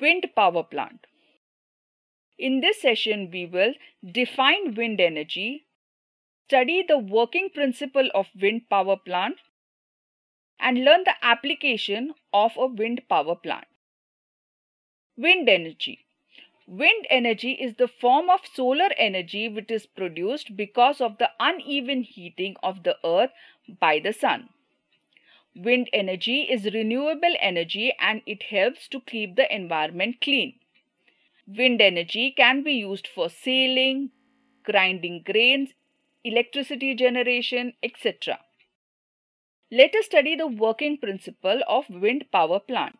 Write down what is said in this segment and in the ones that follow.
Wind power plant. In this session, we will define wind energy, study the working principle of wind power plant, and learn the application of a wind power plant. Wind energy. Wind energy is the form of solar energy which is produced because of the uneven heating of the earth by the sun. Wind energy is renewable energy and it helps to keep the environment clean. Wind energy can be used for sailing, grinding grains, electricity generation, etc. Let us study the working principle of wind power plant.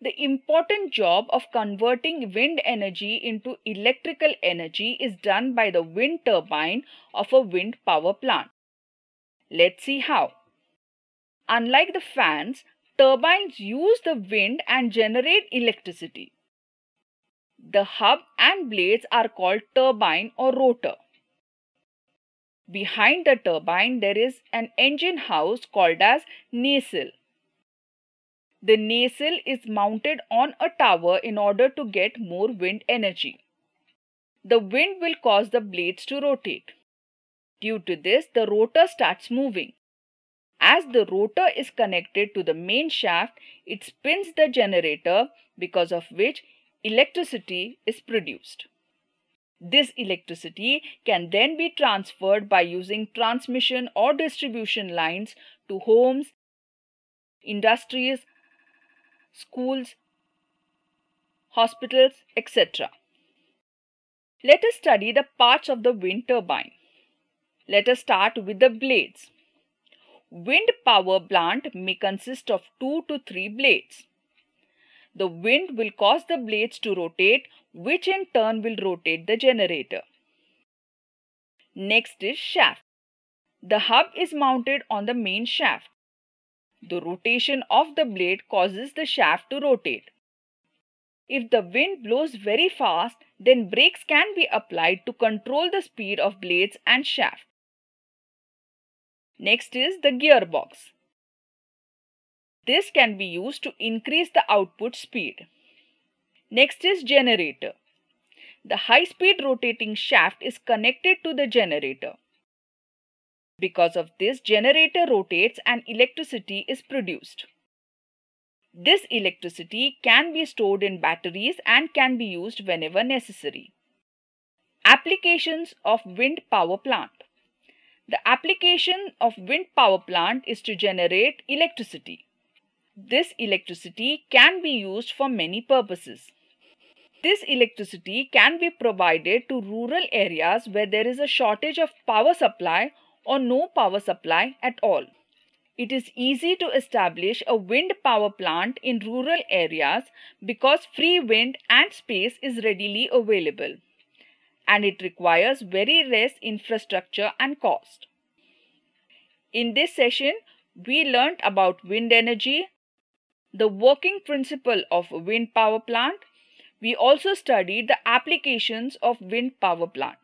The important job of converting wind energy into electrical energy is done by the wind turbine of a wind power plant. Let's see how. Unlike the fans, turbines use the wind and generate electricity. The hub and blades are called turbine or rotor. Behind the turbine, there is an engine house called as nacelle. The nacelle is mounted on a tower in order to get more wind energy. The wind will cause the blades to rotate. Due to this, the rotor starts moving. As the rotor is connected to the main shaft, it spins the generator, because of which electricity is produced. This electricity can then be transferred by using transmission or distribution lines to homes, industries, schools, hospitals, etc. Let us study the parts of the wind turbine. Let us start with the blades. Wind power plant may consist of 2 to 3 blades. The wind will cause the blades to rotate, which in turn will rotate the generator. Next is shaft. The hub is mounted on the main shaft. The rotation of the blade causes the shaft to rotate. If the wind blows very fast, then brakes can be applied to control the speed of blades and shaft. Next is the gearbox. This can be used to increase the output speed. Next is generator. The high-speed rotating shaft is connected to the generator. Because of this, generator rotates and electricity is produced. This electricity can be stored in batteries and can be used whenever necessary. Applications of wind power plant. The application of wind power plant is to generate electricity. This electricity can be used for many purposes. This electricity can be provided to rural areas where there is a shortage of power supply or no power supply at all. It is easy to establish a wind power plant in rural areas because free wind and space is readily available, and it requires very less infrastructure and cost. In this session, we learnt about wind energy, the working principle of wind power plant. We also studied the applications of wind power plant.